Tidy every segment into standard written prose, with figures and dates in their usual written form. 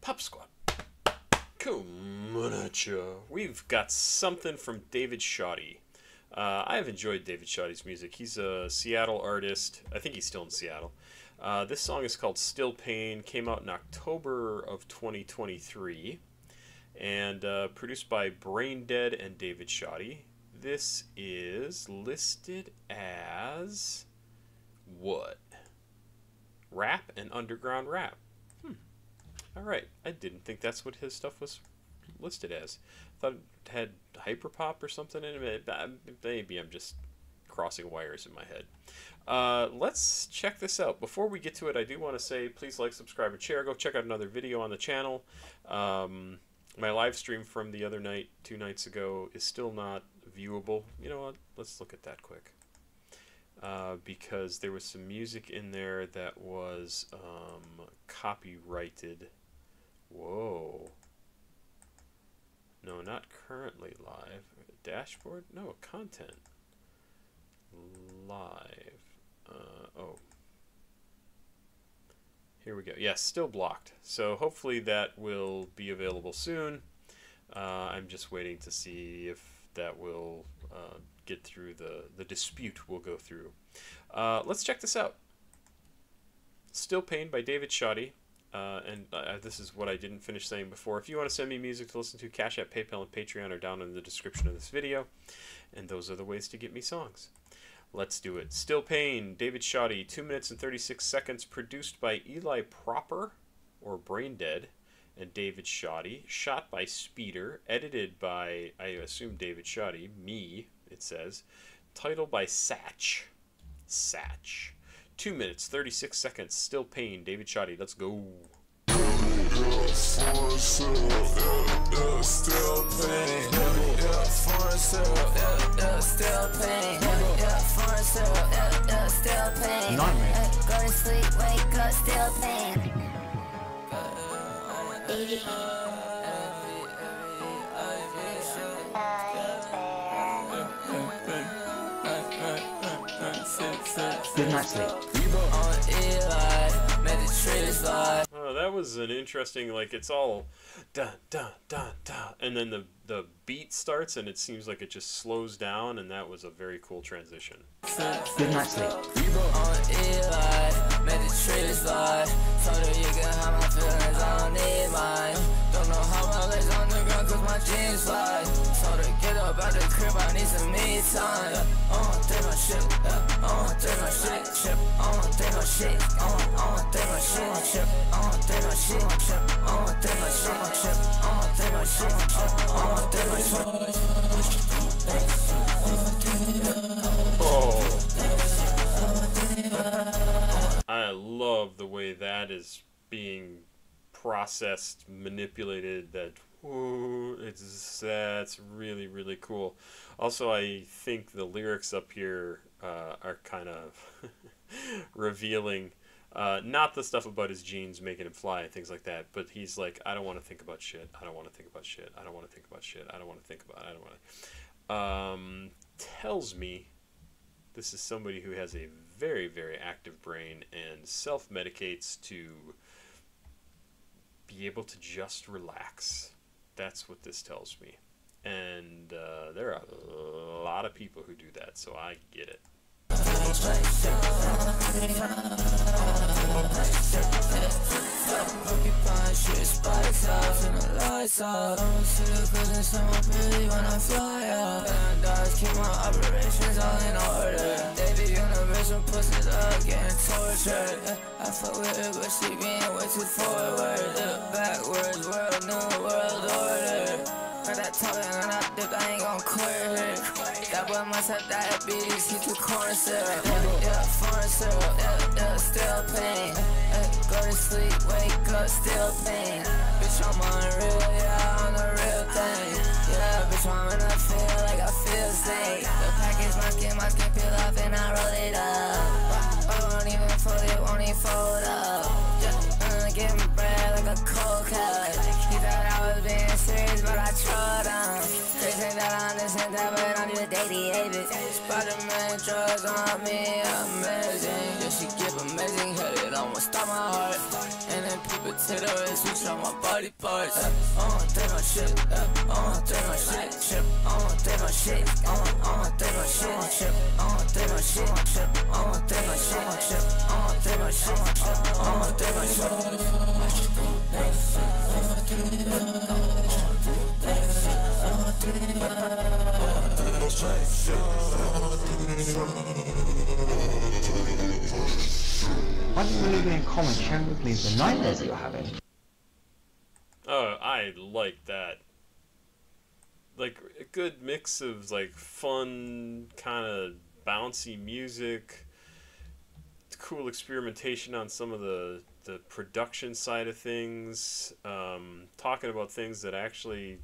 Pop Squad. Come on at ya. We've got something from David Shawty. I've enjoyed David Shawty's music. He's a Seattle artist. I think he's still in Seattle. This song is called Still Pain, came out in October of 2023, and produced by Braindead and David Shawty. This is listed as what? Rap and underground rap. All right, I didn't think that's what his stuff was listed as. I thought it had hyperpop or something in it. Maybe I'm just crossing wires in my head. Let's check this out. Before we get to it, I do want to say please like, subscribe, and share. Go check out another video on the channel. My live stream from the other night, 2 nights ago, is still not viewable. You know what? Let's look at that quick. Because there was some music in there that was copyrighted. Whoa. No, not currently live. Dashboard? No, content. Live. Oh. Here we go. Yes, yeah, still blocked. So hopefully that will be available soon. I'm just waiting to see if that will get through the dispute we'll go through. Let's check this out. Still Pain by David Shawty. And this is what I didn't finish saying before. If you want to send me music to listen to, CashApp, PayPal, and Patreon are down in the description of this video. And those are the ways to get me songs. Let's do it. Still Pain, David Shawty, 2 minutes and 36 seconds, produced by Eli Proper, or Braindead, and David Shawty, shot by Speeder, edited by, I assume, David Shawty, me, it says, title by Satch. 2 minutes, 36 seconds, Still Pain, David Shawty. Let's go. Nightmare. Go to sleep, wake up, still pain. Baby. Good night, sleep. Oh, that was an interesting, like, it's all dun dun dun dun, and then the beat starts and it seems like it just slows down, and that was a very cool transition. Good night, sleep. Oh. I love the way that is being processed, manipulated, that ooh, that's really, really cool. Also, I think the lyrics up here are kind of revealing, not the stuff about his jeans making him fly and things like that, but he's like, I don't want to think about shit. I don't want to think about shit. I don't want to think about shit. I don't want to think about it. I don't want to. Tells me this is somebody who has a very, very active brain and self-medicates to be able to just relax. That's what this tells me. And there are a lot of people who do that, so I get it. I fuck with her, but she being way too forward. Look backwards, world, new world order. Heard that talking and I dip, I ain't gon' clear her. That boy must have diabetes, he too corn syrup. Yeah, foreign syrup, yeah, still pain. Go to sleep, wake up, still pain. Bitch, I'm unreal, yeah, I'm the real thing. Yeah, bitch, I'm gonna feel like I feel safe. The package, my skin peel off and I roll it up. It won't even fold up. Just get me bread like a cold cut. You thought I was being serious, but I trod on. They say that I understand that, but I need a daily habit. Spider-Man drugs on me, amazing. Yeah, she give amazing head, it almost stopped my heart. And it potato ass, switch on my body parts. I wanna take my shit, I wanna take my shit, trip. I wanna take my shit, I wanna take my shit, trip. I wanna take my shit, trip. I wanna take my shit, trip. I wanna take my shit, trip. I wanna take my shit, why do you really be in common sharing with me the nightmare that you're having? Oh, I like that. Like, a good mix of, like, fun, kind of bouncy music, cool experimentation on some of the production side of things, talking about things that actually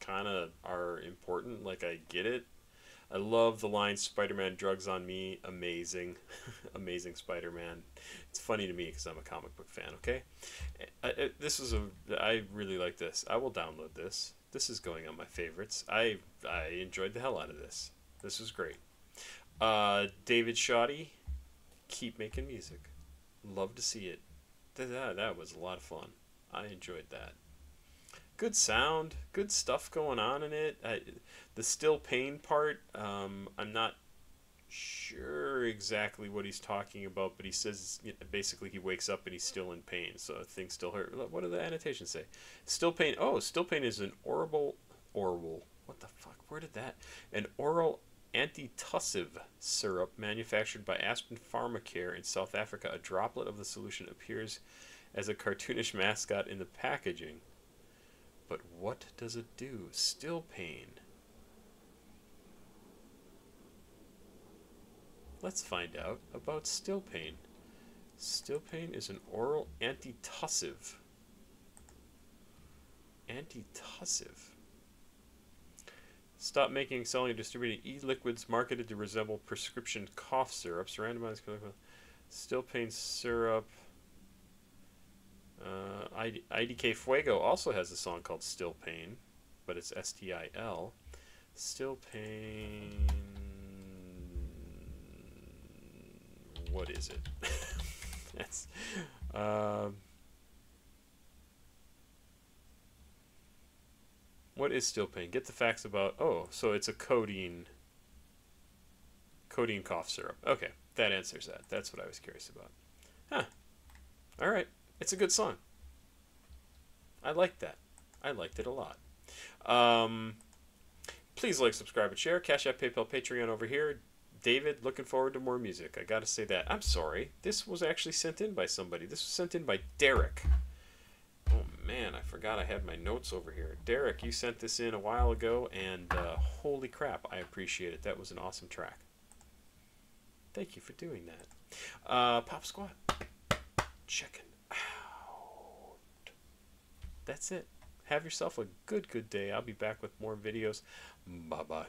kind of are important, like, I get it. I love the line, Spider-Man drugs on me, amazing. Amazing Spider-Man. It's funny to me because I'm a comic book fan, okay? I really like this. I will download this. This is going on my favorites. I enjoyed the hell out of this. This was great. David Shawty, keep making music. Love to see it. That was a lot of fun. I enjoyed that. Good sound, good stuff going on in it. The still pain part, I'm not sure exactly what he's talking about, but he says, you know, basically he wakes up and he's still in pain, so things still hurt. What do the annotations say? Still pain. Oh, still pain is an oral. What the fuck? Where did that? An oral antitussive syrup manufactured by Aspen Pharmacare in South Africa. A droplet of the solution appears as a cartoonish mascot in the packaging. But what does it do? Still pain. Let's find out about still pain. Still pain is an oral antitussive. Antitussive. Stop making, selling, and distributing e-liquids marketed to resemble prescription cough syrups. Randomized still pain syrup. IDK Fuego also has a song called Still Pain, but it's S-T-I-L. Still Pain... What is it? That's... what is Still Pain? Get the facts about... Oh, so it's a codeine... Codeine cough syrup. Okay, that answers that. That's what I was curious about. Huh. All right. It's a good song. I liked that. I liked it a lot. Please like, subscribe, and share. Cash App, PayPal, Patreon over here. David, looking forward to more music. I gotta say that. I'm sorry. This was actually sent in by somebody. This was sent in by Derek. Oh, man. I forgot I had my notes over here. Derek, you sent this in a while ago, and holy crap, I appreciate it. That was an awesome track. Thank you for doing that. Pop Squad. Chicken. That's it. Have yourself a good day. I'll be back with more videos. Bye-bye.